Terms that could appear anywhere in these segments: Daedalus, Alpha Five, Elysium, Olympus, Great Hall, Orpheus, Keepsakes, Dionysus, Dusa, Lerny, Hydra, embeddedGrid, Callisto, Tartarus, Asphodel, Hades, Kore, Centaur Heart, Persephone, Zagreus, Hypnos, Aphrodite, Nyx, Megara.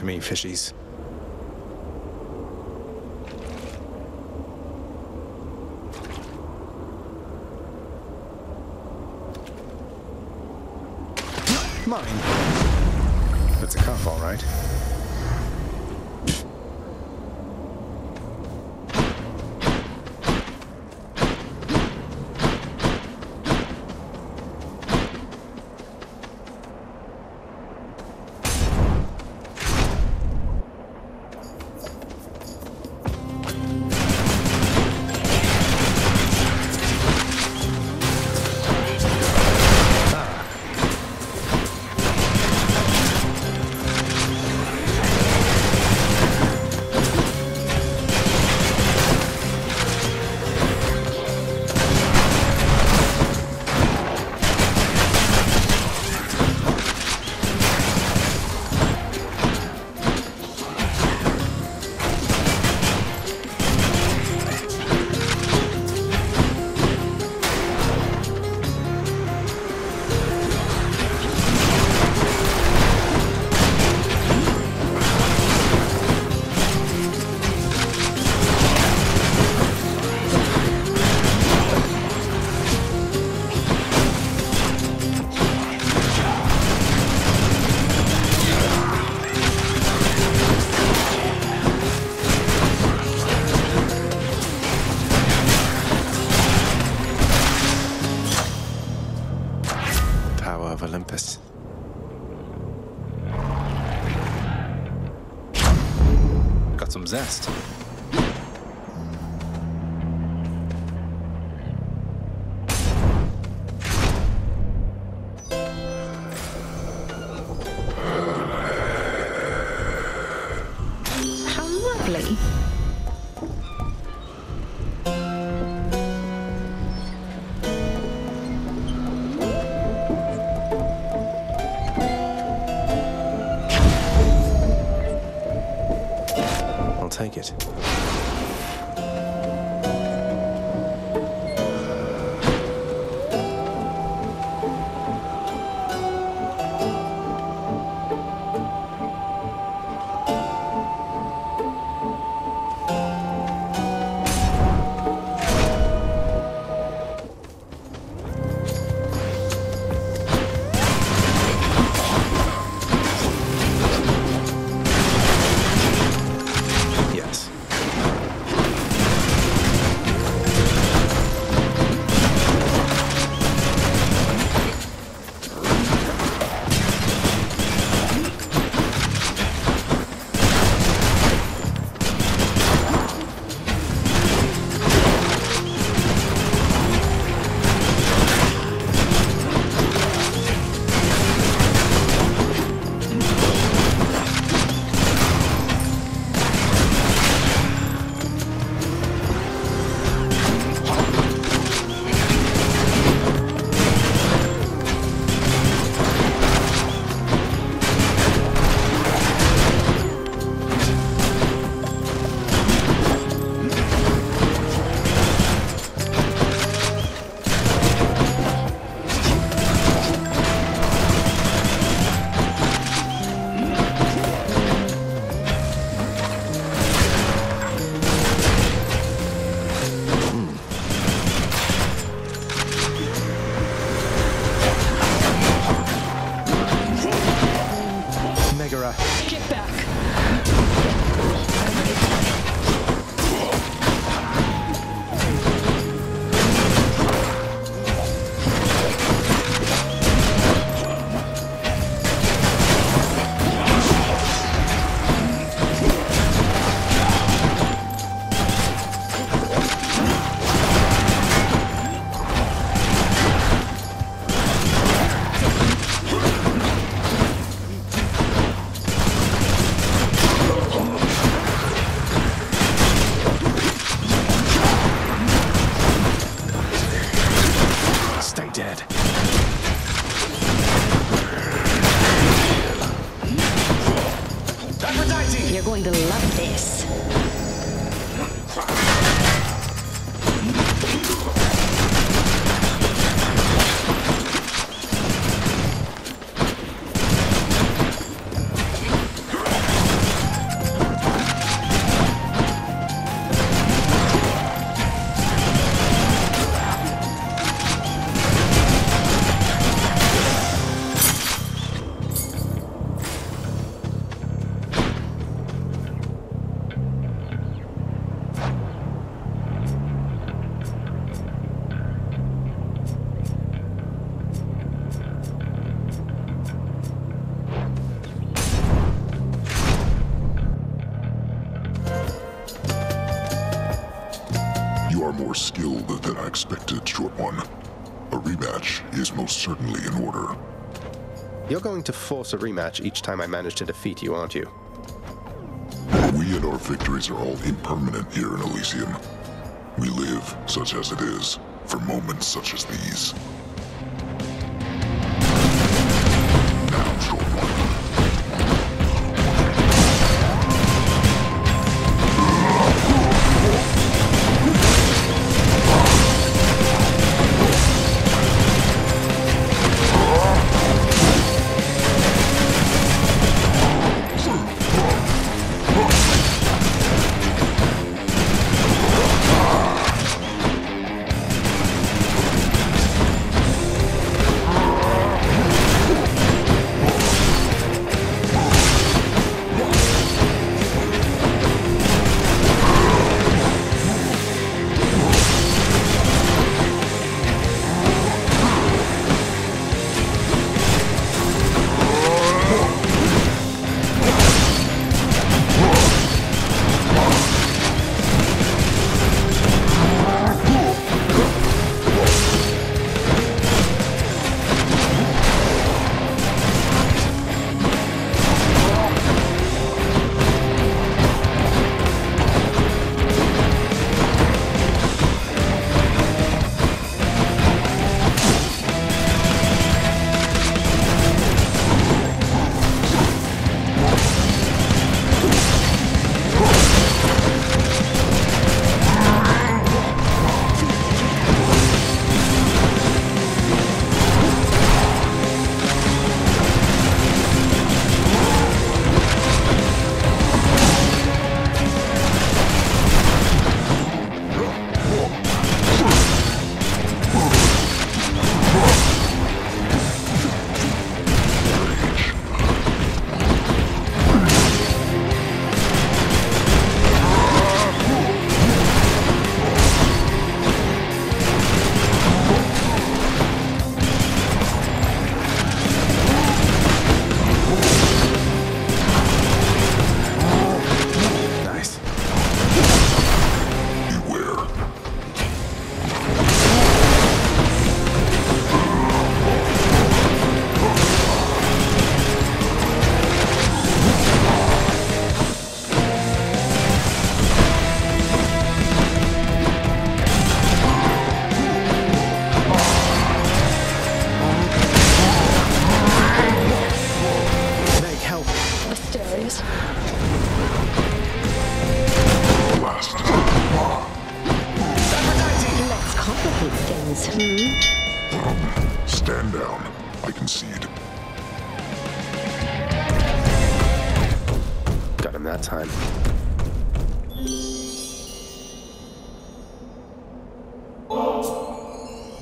to me, fishies. Mine. That's a cuff, all right. Zest. How lovely. Take it. You're going to love this. more skilled than I expected, short one. A rematch is most certainly in order. You're going to force a rematch each time I manage to defeat you, aren't you? We and our victories are all impermanent here in Elysium. We live, such as it is, for moments such as these.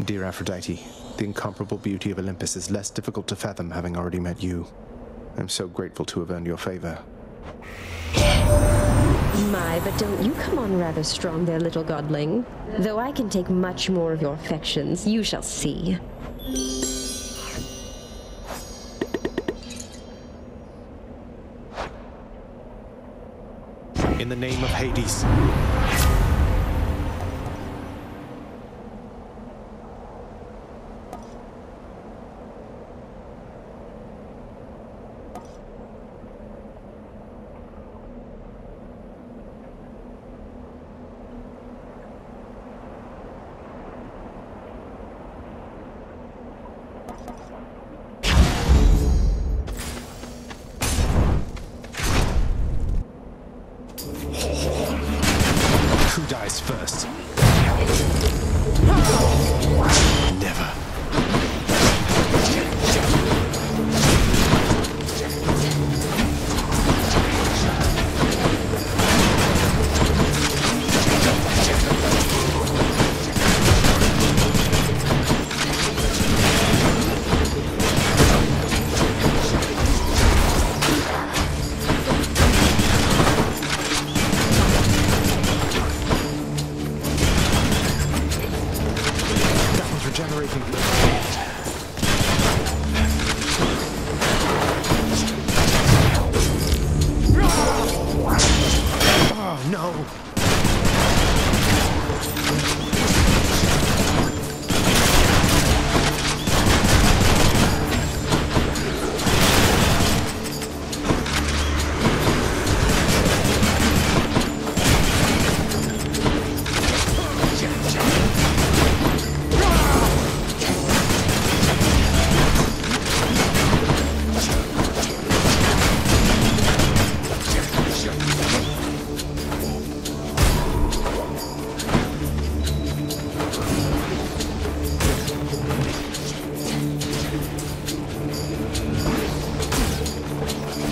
Dear Aphrodite, the incomparable beauty of Olympus is less difficult to fathom having already met you. I'm so grateful to have earned your favor. My, but don't you come on rather strong there, little godling. Though I can take much more of your affections, you shall see. In the name of Hades.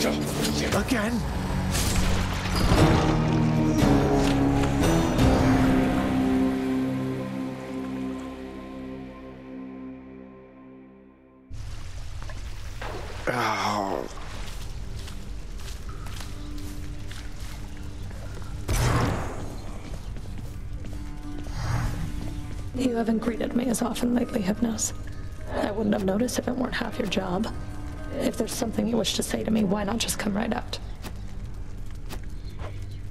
Again? Oh. You haven't greeted me as often lately, Hypnos. I wouldn't have noticed if it weren't half your job. If there's something you wish to say to me, why not just come right out?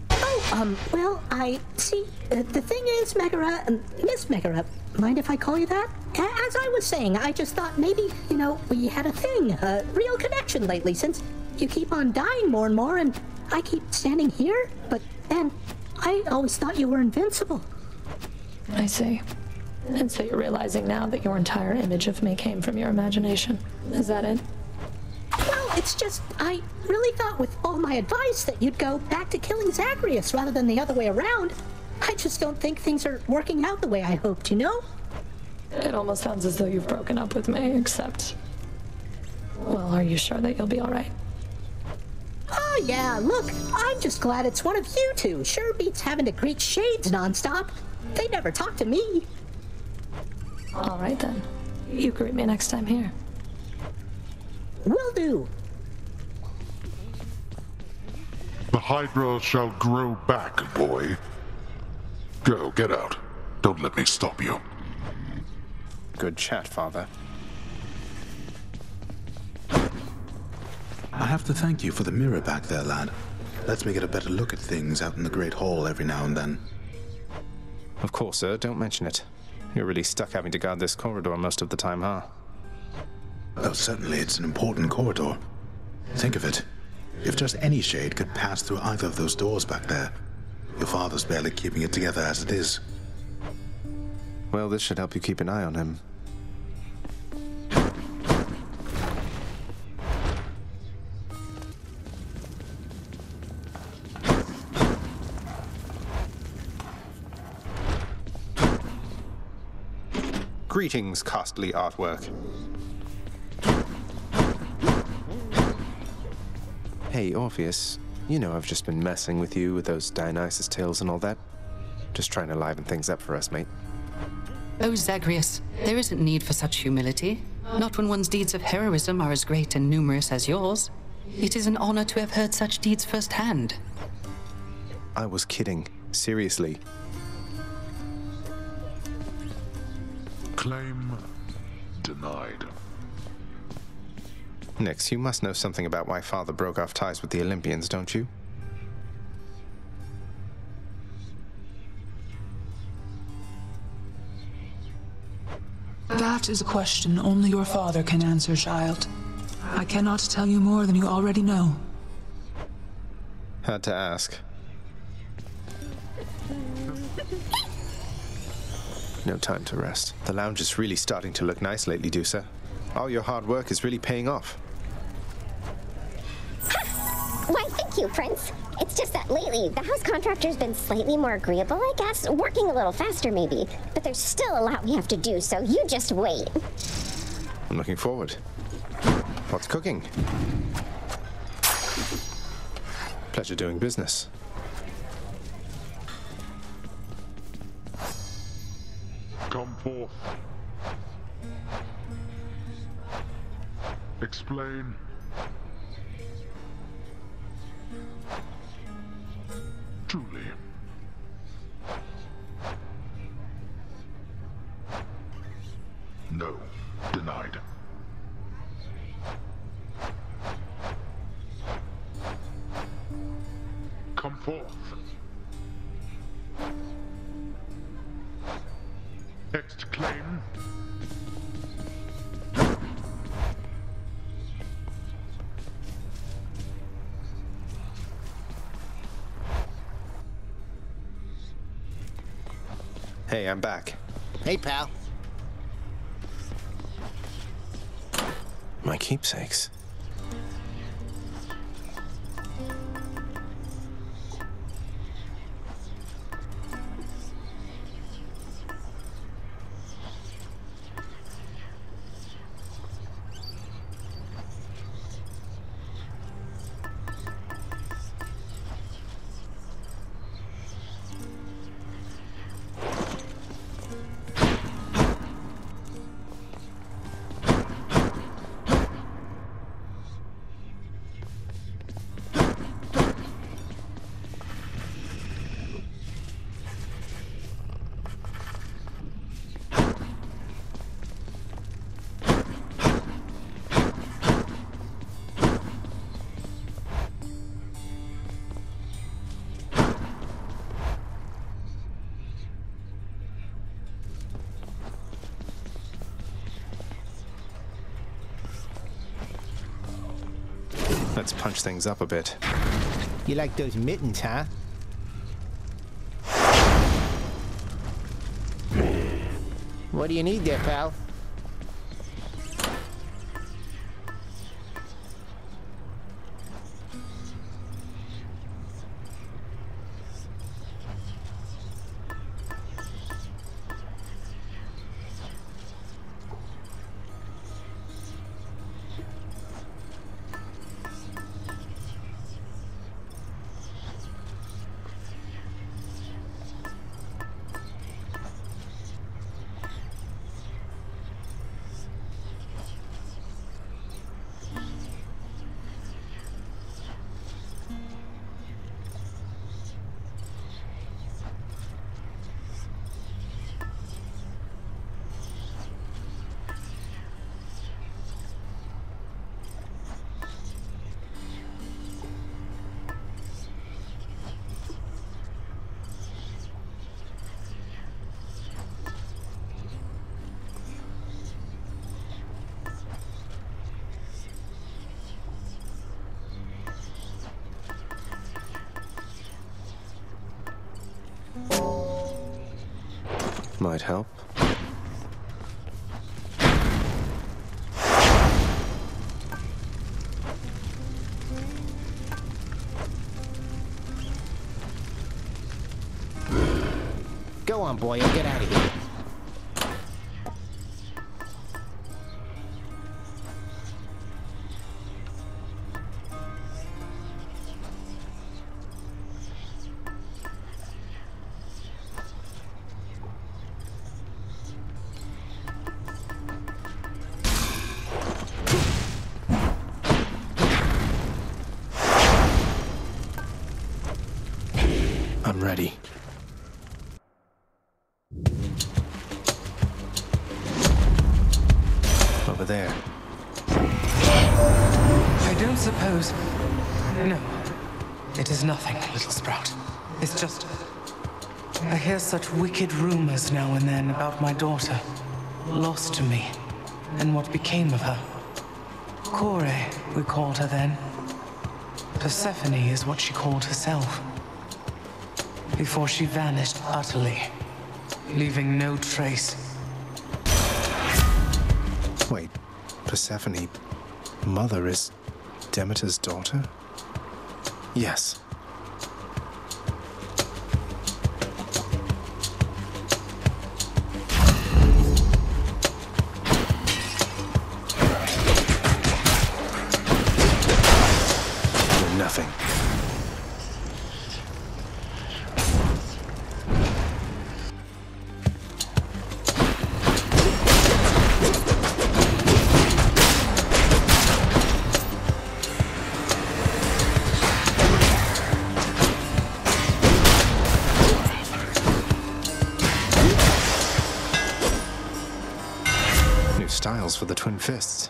Oh, well, I see. The thing is, Megara, Miss Megara, mind if I call you that? As I was saying, I just thought maybe, you know, we had a thing, a real connection lately, since you keep on dying more and more, and I keep standing here, but then I always thought you were invincible. I see. And so you're realizing now that your entire image of me came from your imagination. Is that it? Well, it's just, I really thought with all my advice that you'd go back to killing Zagreus rather than the other way around. I just don't think things are working out the way I hoped, you know? It almost sounds as though you've broken up with me, except... Well, are you sure that you'll be all right? Oh, yeah, look, I'm just glad it's one of you two. Sure beats having to greet shades nonstop. They never talk to me. All right, then. You greet me next time here. Will do. The Hydra shall grow back, boy. Go, get out. Don't let me stop you. Good chat, Father. I have to thank you for the mirror back there, lad. Lets me get a better look at things out in the Great Hall every now and then. Of course, sir. Don't mention it. You're really stuck having to guard this corridor most of the time, huh? Oh, certainly it's an important corridor. Think of it. If just any shade could pass through either of those doors back there, your father's barely keeping it together as it is. Well, this should help you keep an eye on him. Greetings, costly artwork. Hey, Orpheus. You know I've just been messing with you with those Dionysus tales and all that. Just trying to liven things up for us, mate. Oh, Zagreus, there isn't need for such humility. Not when one's deeds of heroism are as great and numerous as yours. It is an honor to have heard such deeds firsthand. I was kidding. Seriously. Claim denied. Nyx, you must know something about why Father broke off ties with the Olympians, don't you? That is a question only your father can answer, child. I cannot tell you more than you already know. Had to ask. No time to rest. The lounge is really starting to look nice lately, Dusa. All your hard work is really paying off. Ha! Why, thank you, Prince. It's just that lately, the house contractor's been slightly more agreeable, I guess. Working a little faster, maybe. But there's still a lot we have to do, so you just wait. I'm looking forward. What's cooking? Pleasure doing business. Come forth. Explain. Truly. No. Denied. Come forth. Next claim. Hey, I'm back. Hey, pal. My keepsakes. Let's punch things up a bit. You like those mittens, huh? What do you need there, pal? Might help. Go on, boy, and get out of here. Such wicked rumors now and then about my daughter, lost to me, and what became of her. Kore, we called her then. Persephone is what she called herself. Before she vanished utterly, leaving no trace. Wait, Persephone, mother, is Demeter's daughter? Yes. For the twin fists.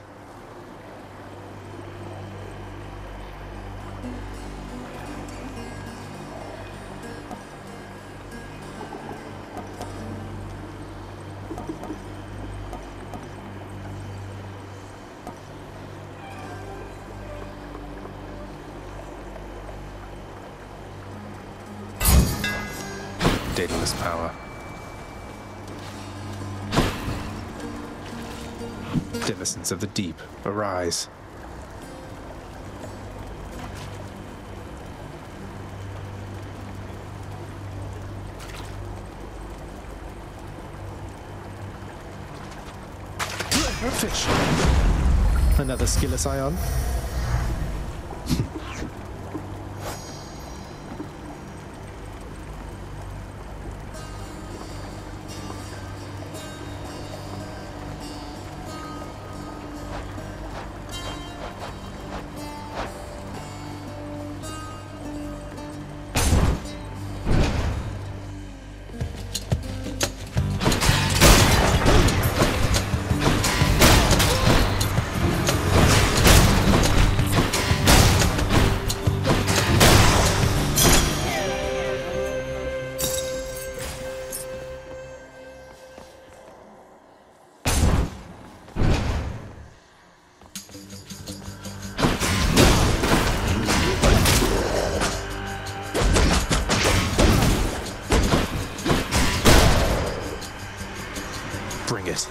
Daedalus power. Denizens of the deep, arise. Fish! Another skilless ion? ist.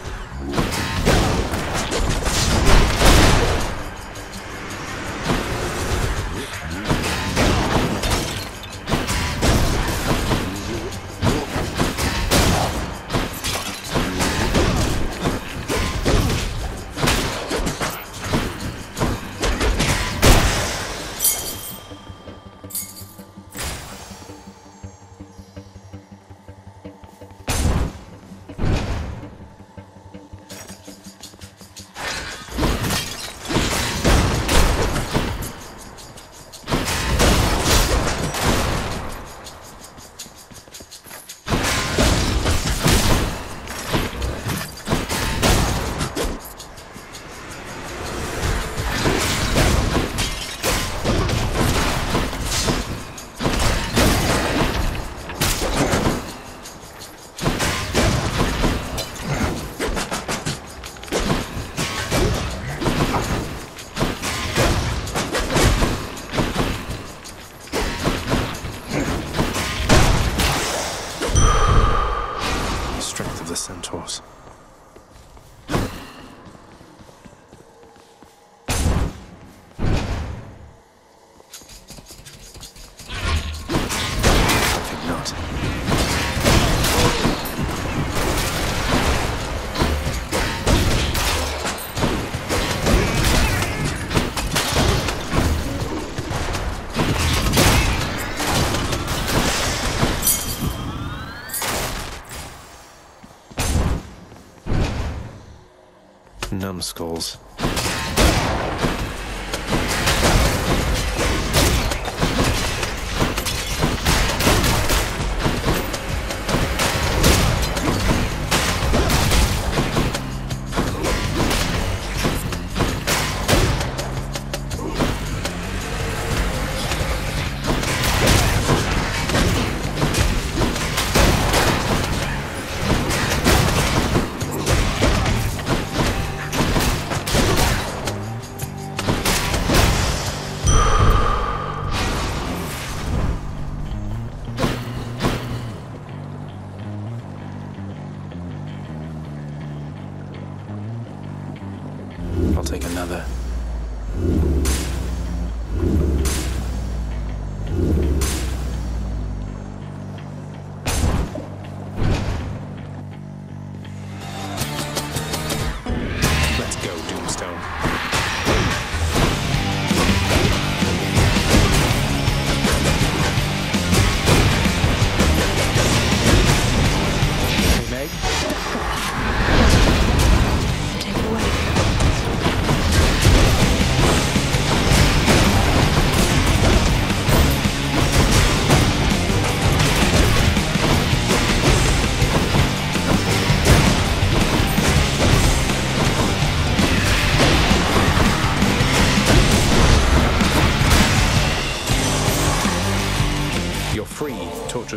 Numbskulls.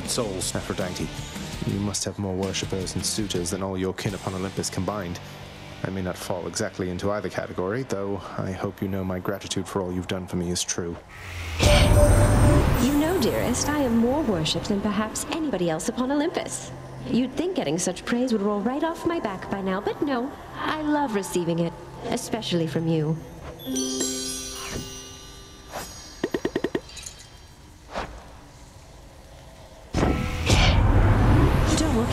Souls, Aphrodite. You must have more worshippers and suitors than all your kin upon Olympus combined. I may not fall exactly into either category, though I hope you know my gratitude for all you've done for me is true. You know, dearest, I have more worship than perhaps anybody else upon Olympus. You'd think getting such praise would roll right off my back by now, but no. I love receiving it, especially from you.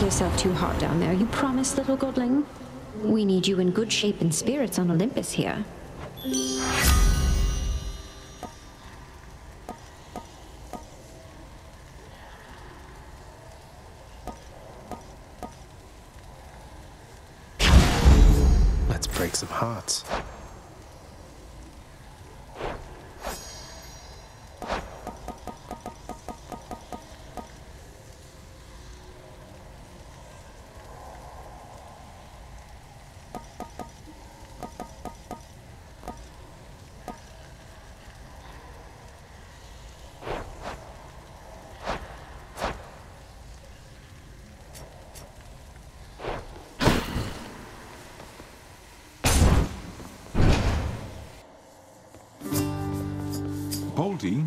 Yourself too hard down there. You promise, little godling? We need you in good shape and spirits on Olympus here. Let's break some hearts.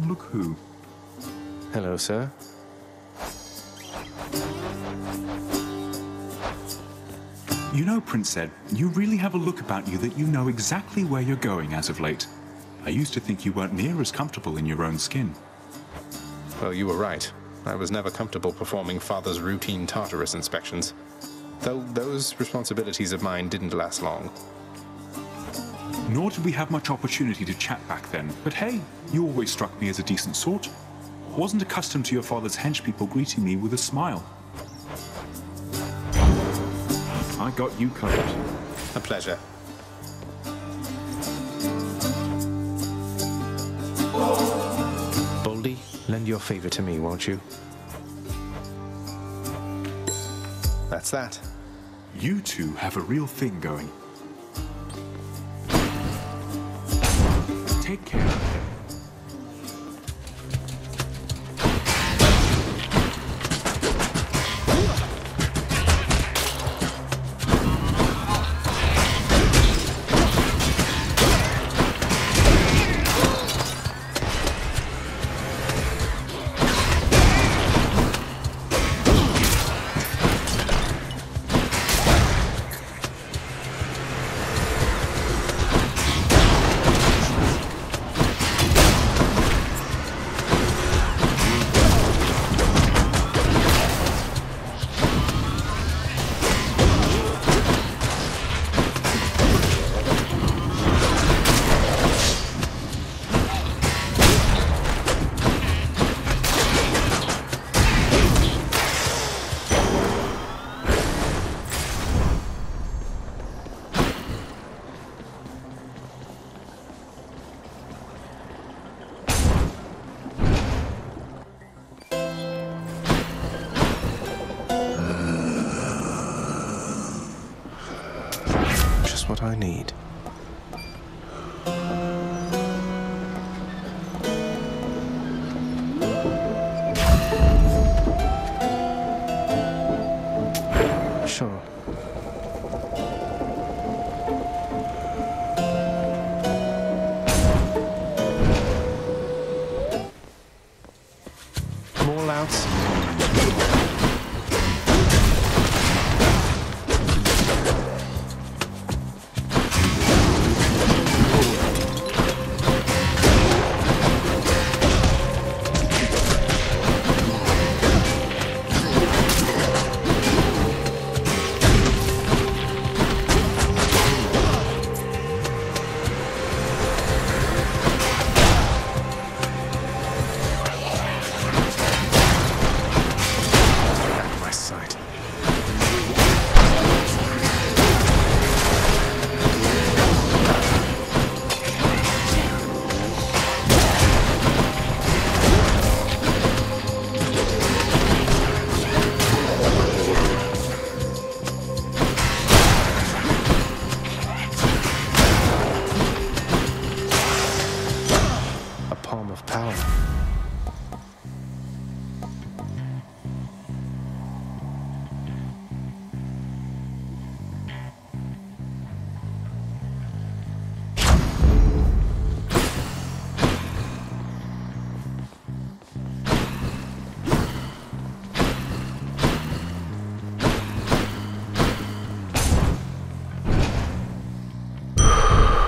Look who. Hello, sir. You know, Prince said, you really have a look about you that you know exactly where you're going as of late. I used to think you weren't near as comfortable in your own skin. Well, you were right. I was never comfortable performing Father's routine Tartarus inspections. Though those responsibilities of mine didn't last long. Nor did we have much opportunity to chat back then, but hey, you always struck me as a decent sort. Wasn't accustomed to your father's henchpeople greeting me with a smile. I got you covered. A pleasure. Boldy, lend your favor to me, won't you? That's that. You two have a real thing going. Take care.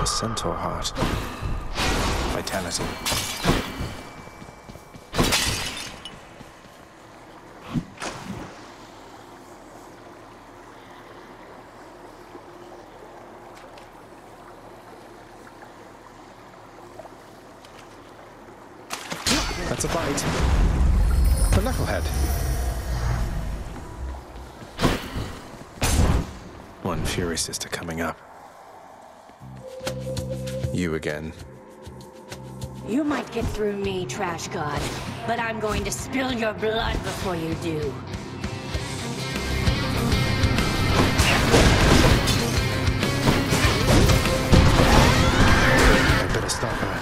Centaur Heart. Vitality. That's a bite. The knucklehead. One Fury Sister coming up. You again. You might get through me, Trash God, but I'm going to spill your blood before you do. I better stop her.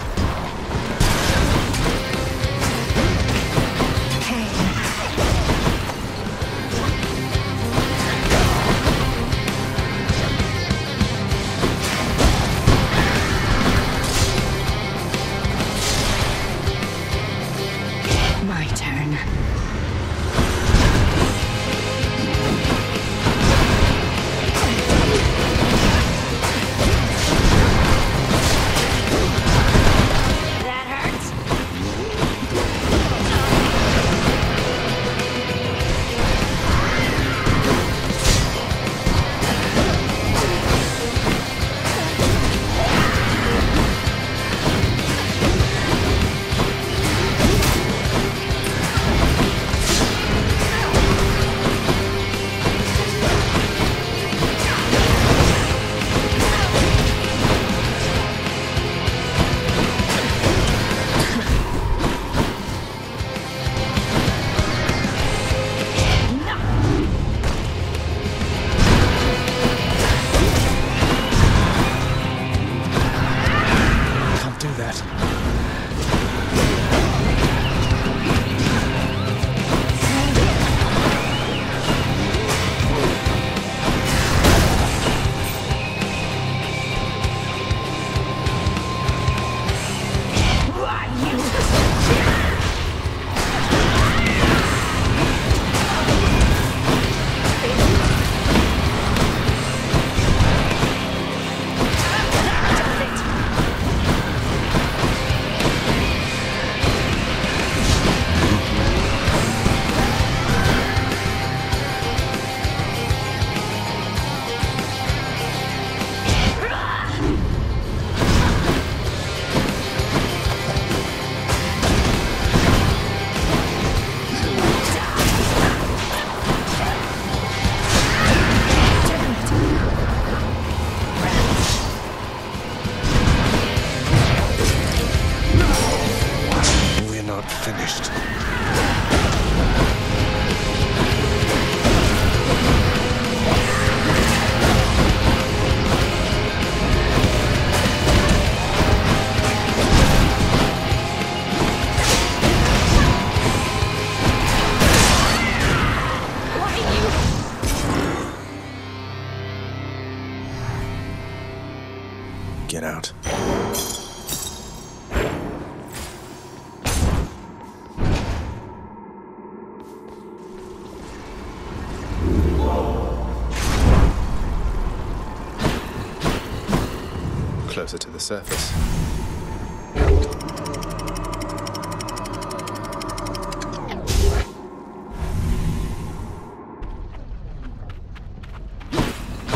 Closer to the surface.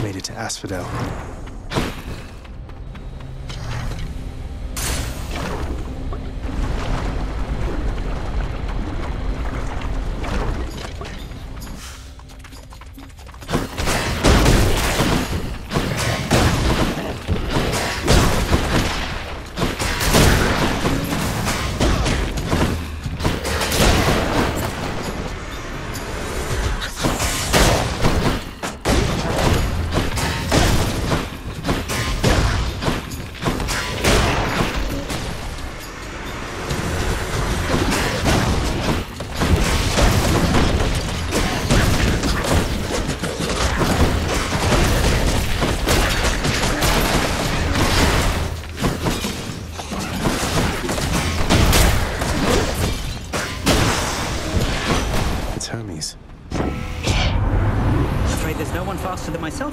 Made it to Asphodel.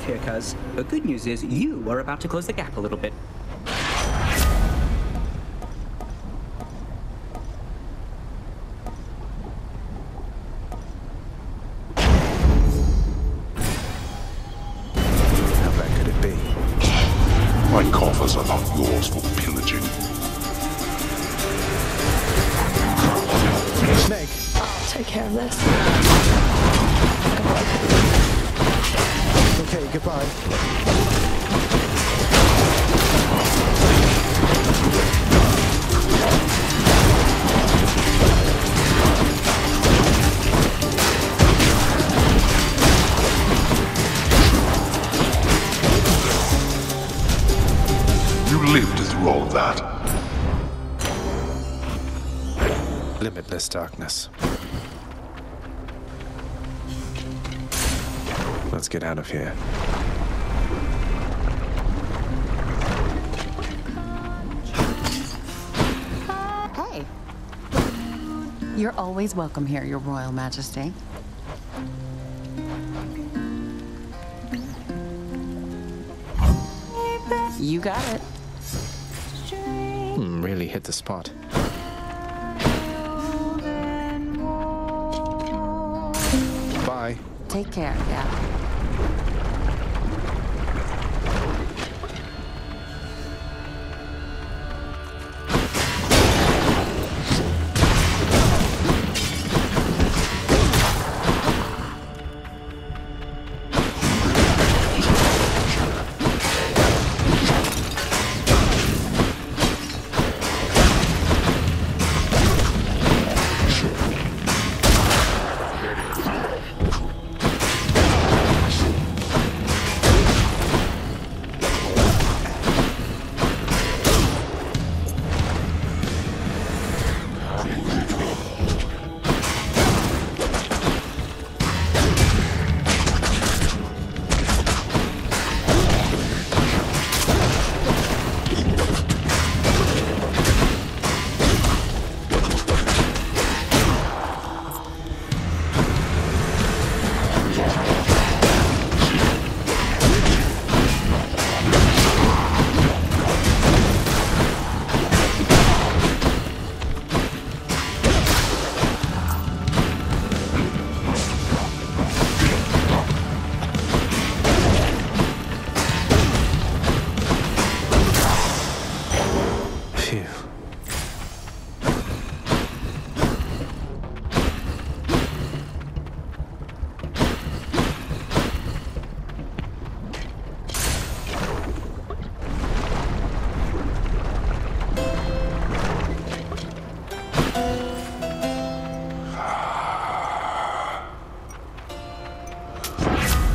Here, cuz. The good news is you are about to close the gap a little bit. How bad could it be? My coffers are not yours for pillaging. Meg, I'll take care of this. Okay, goodbye. You lived through all that. Limitless darkness. Let's get out of here. Hey. You're always welcome here, Your Royal Majesty. You got it. Really hit the spot. Bye. Take care, yeah.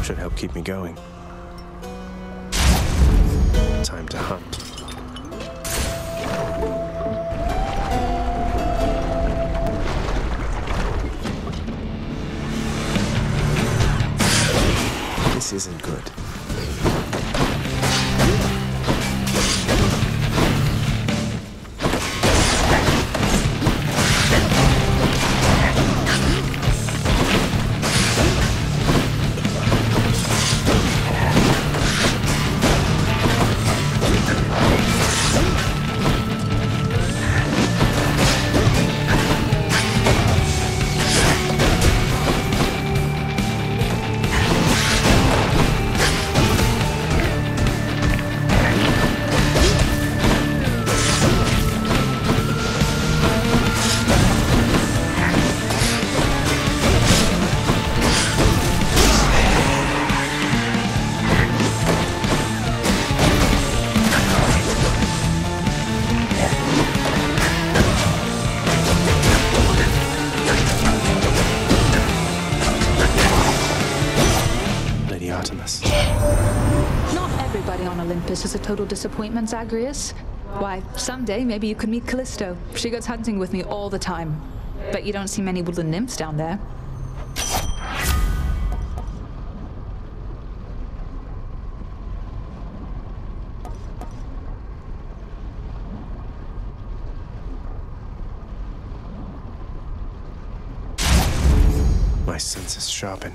should help keep me going. Time to hunt. This isn't good. Olympus is a total disappointment, Zagreus. Why, someday maybe you could meet Callisto. She goes hunting with me all the time. But you don't see many woodland nymphs down there. My senses sharpen.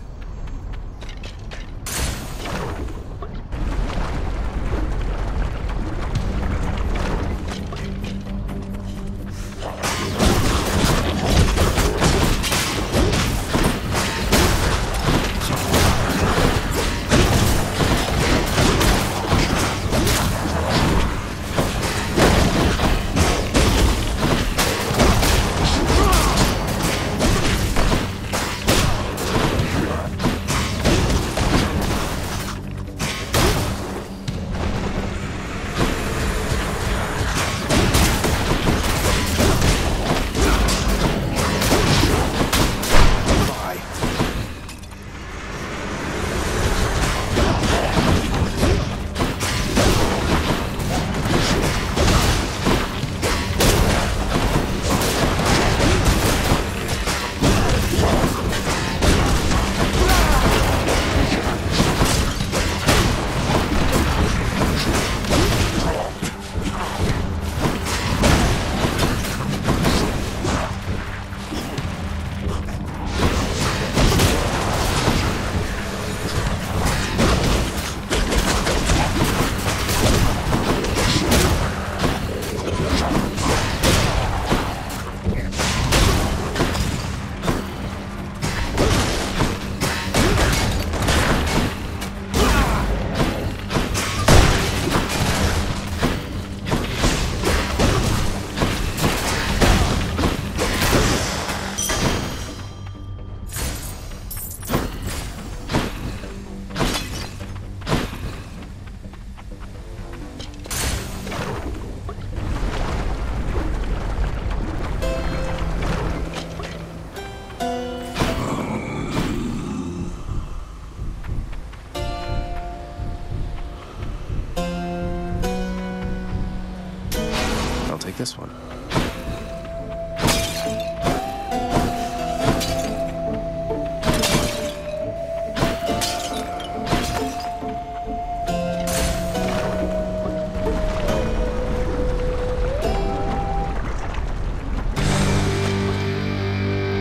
This one.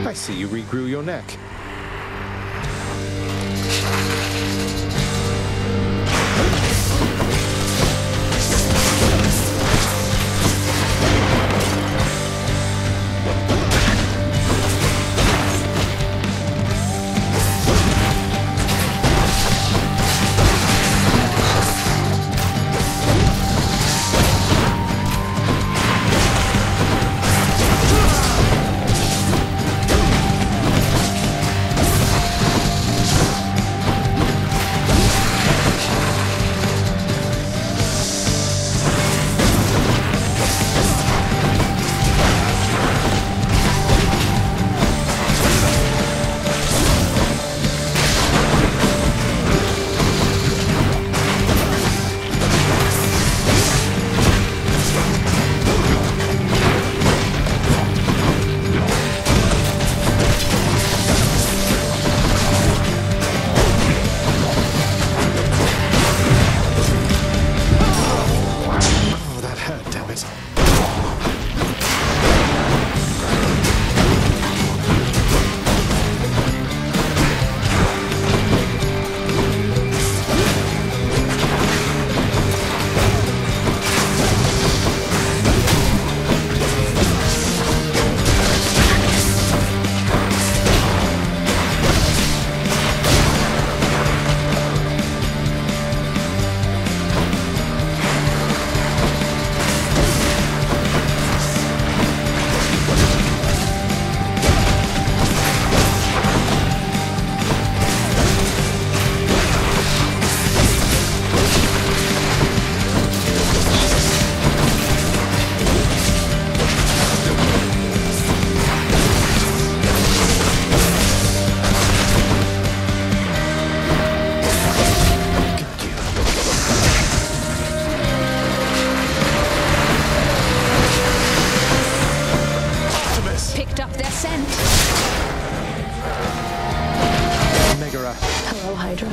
I see you regrew your neck. Megara. Hello, Hydra.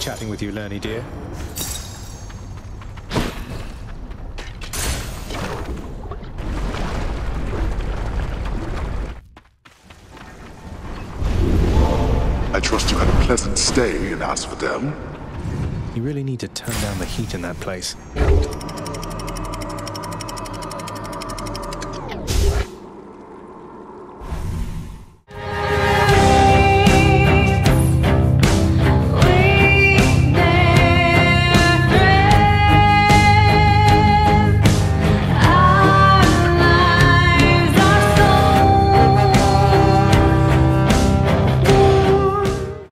Chatting with you, Lerny dear. I trust you had a pleasant stay in Asphodel. You really need to turn down the heat in that place.